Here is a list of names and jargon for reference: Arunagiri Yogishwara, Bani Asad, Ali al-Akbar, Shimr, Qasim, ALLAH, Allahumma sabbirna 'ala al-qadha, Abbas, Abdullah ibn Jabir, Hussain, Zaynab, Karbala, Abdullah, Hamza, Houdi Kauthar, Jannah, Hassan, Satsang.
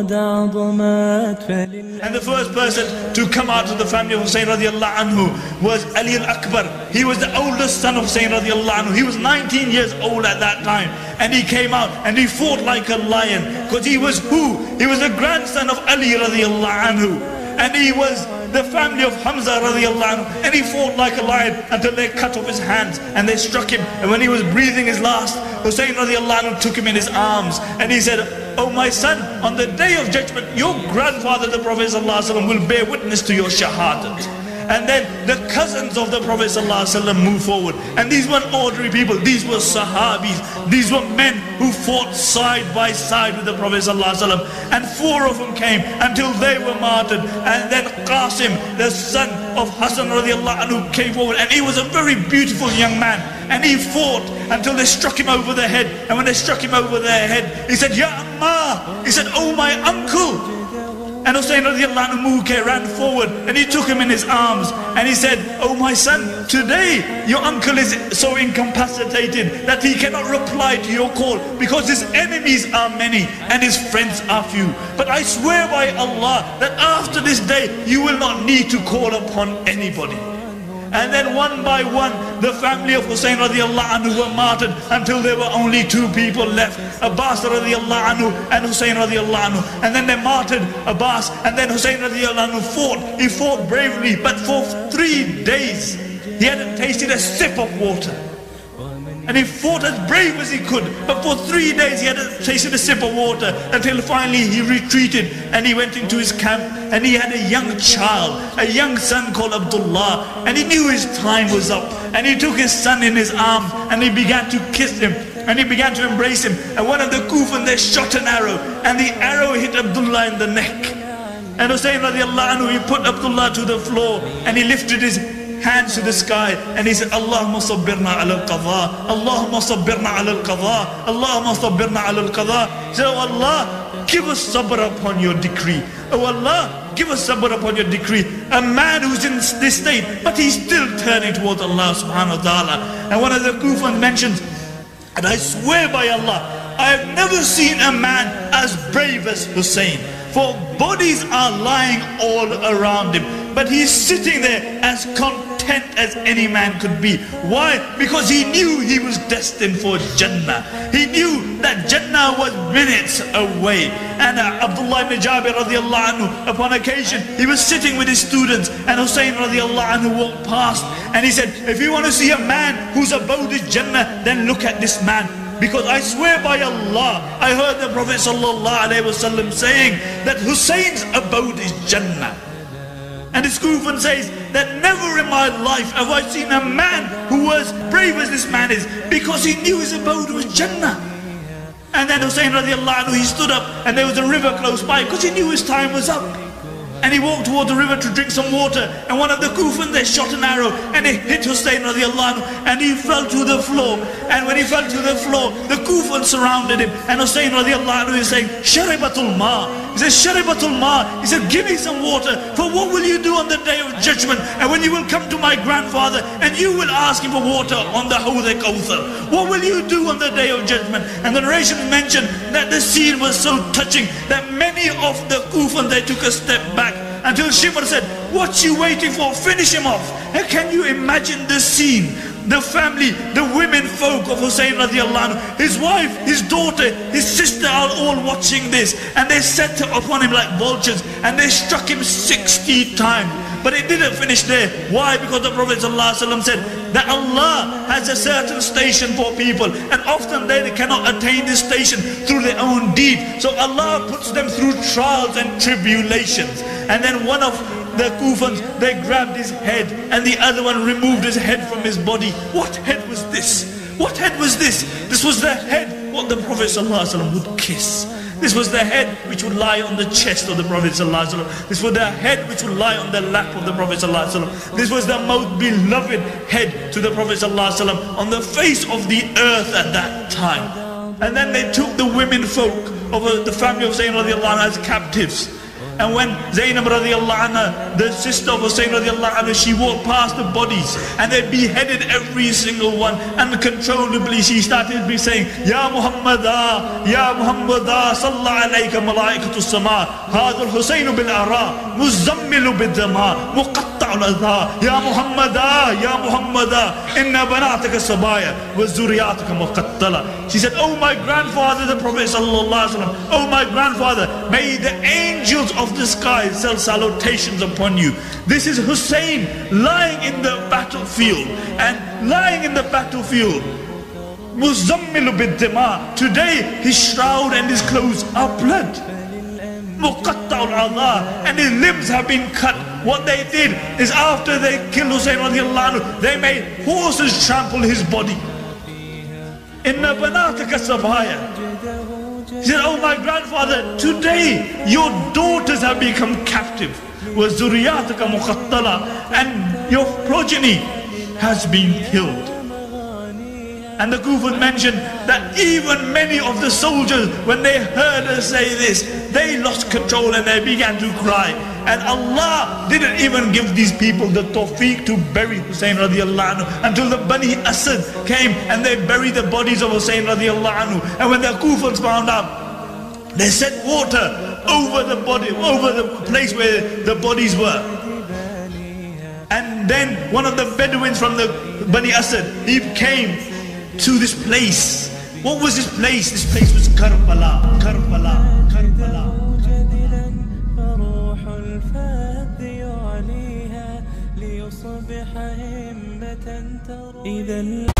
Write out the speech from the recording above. And the first person to come out of the family of Hussain radiallahu anhu was Ali al-Akbar. He was the oldest son of Hussain radiallahu anhu. He was 19 years old at that time. And he came out and he fought like a lion. Because he was who? He was the grandson of Ali radiallahu anhu. And he was the family of Hamza radiallahu anhu, and he fought like a lion until they cut off his hands and they struck him. And when he was breathing his last, Hussain radiallahu anhu took him in his arms and he said, "Oh my son, on the day of judgment, your grandfather the Prophet sallallahu alaihi wasallam will bear witness to your shahadat." And then the cousins of the Prophet ﷺ moved forward. And these weren't ordinary people. These were Sahabis. These were men who fought side by side with the Prophet ﷺ. And four of them came until they were martyred. And then Qasim, the son of Hassan radiallahu anhu, came forward. And he was a very beautiful young man. And he fought until they struck him over the head. And when they struck him over the head, he said, "Ya Amma." He said, "Oh my uncle." And Hussain radiallahu anhu ran forward and he took him in his arms and he said, "Oh my son, today your uncle is so incapacitated that he cannot reply to your call because his enemies are many and his friends are few. But I swear by Allah that after this day you will not need to call upon anybody." And then one by one, the family of Hussain radiallahu anhu were martyred until there were only two people left, Abbas radiallahu anhu and Hussain radiallahu anhu. And then they martyred Abbas, and then Hussain radiallahu anhu fought. He fought bravely, but for 3 days, he hadn't tasted a sip of water. And he fought as brave as he could, but for 3 days he hadn't tasted a sip of water until finally he retreated and he went into his camp and he had a young child, a young son called Abdullah, and he knew his time was up and he took his son in his arms and he began to kiss him and he began to embrace him. And one of the Kufan there shot an arrow and the arrow hit Abdullah in the neck. And Hussain radiallahu anhu, he put Abdullah to the floor and he lifted his hands to the sky and he said, "Allahumma sabbirna 'ala al-qadha, Allahumma sabbirna 'ala al-qadha, Allahumma sabbirna 'ala al-qadha." He said, "Oh Allah, give us sabr upon your decree. Oh Allah, give us sabr upon your decree." A man who's in this state, but he's still turning towards Allah subhanahu wa ta'ala. And one of the Kufan mentions, "And I swear by Allah, I have never seen a man as brave as Hussain. For bodies are lying all around him, but he's sitting there as content as any man could be." Why? Because he knew he was destined for Jannah. He knew that Jannah was minutes away. And Abdullah ibn Jabir radiallahu anhu, upon occasion, he was sitting with his students and Hussain radiallahu anhu walked past and he said, "If you want to see a man whose abode is Jannah, then look at this man. Because I swear by Allah, I heard the Prophet ﷺ saying that Hussein's abode is Jannah." And his Kufan says that never in my life have I seen a man who was brave as this man is, because he knew his abode was Jannah. And then Hussain radiallahu anhu, he stood up and there was a river close by because he knew his time was up. And he walked toward the river to drink some water. And one of the Kufan there shot an arrow and it hit Hussain radiallahu anhu and he fell to the floor. And when he fell to the floor, the Kufan surrounded him. And Hussain radiallahu anhu is saying, "Sharibatul ma." He said, "Sharibatul ma." He said, "Give me some water. For what will you do on the day of judgment? And when you will come to my grandfather and you will ask him for water on the Houdi Kauthar. What will you do on the day of judgment?" And the narration mentioned that the scene was so touching that many of the Kufan, they took a step back until Shimr said, "What you waiting for? Finish him off." And can you imagine the scene? The family, the women folk of Hussain radiallahu anhu, his wife, his daughter, his sister are all watching this. And they set upon him like vultures and they struck him 60 times. But it didn't finish there. Why? Because the Prophet ﷺ said that Allah has a certain station for people, and often they cannot attain this station through their own deed. So Allah puts them through trials and tribulations. And then one of the Kufans, they grabbed his head and the other one removed his head from his body. What head was this? What head was this? This was the head what the Prophet ﷺ would kiss. This was the head which would lie on the chest of the Prophet ﷺ. This was the head which would lie on the lap of the Prophet ﷺ. This was the most beloved head to the Prophet ﷺ on the face of the earth at that time. And then they took the women folk of the family of Zaynab as captives. And when Zaynab radiallahu anha, the sister of Hussain radiallahu anha, she walked past the bodies and they beheaded every single one. Uncontrollably she started be saying, Ya Muhammadah, Salla alayka malaikatus sama, Hadul Hussainu bil ara, Muzammilu bil dama, Muqatta'ul adha, Ya Muhammadah, Inna banataka sabaya, Wazuriyataka muqattala. She said, oh my grandfather, the Prophet sallallahu alaihi wasallam, oh my grandfather, may the angels of the sky sell salutations upon you. This is Hussain lying in the battlefield, and lying in the battlefield, Muzammilu bid-dima, today his shroud and his clothes are blood, Muqatta'ul adha, and his limbs have been cut. What they did is after they killed Hussain radiallahu anhu, they made horses trample his body. Inna banataka sabaya. He said, oh my grandfather, today your daughters have become captive, وَزُرِيَاتَكَ مُخَطَّلًا, and your progeny has been killed. And the Kufar mentioned that even many of the soldiers, when they heard her say this, they lost control and they began to cry. And Allah didn't even give these people the tawfiq to bury Hussain radiallahu anhu until the Bani Asad came and they buried the bodies of Hussain radiallahu anhu. And when the Kufars found out, they sent water over the body, over the place where the bodies were. And then one of the Bedouins from the Bani Asad, he came to this place. What was this place? This place was Karbala, Karbala, Karbala. إذا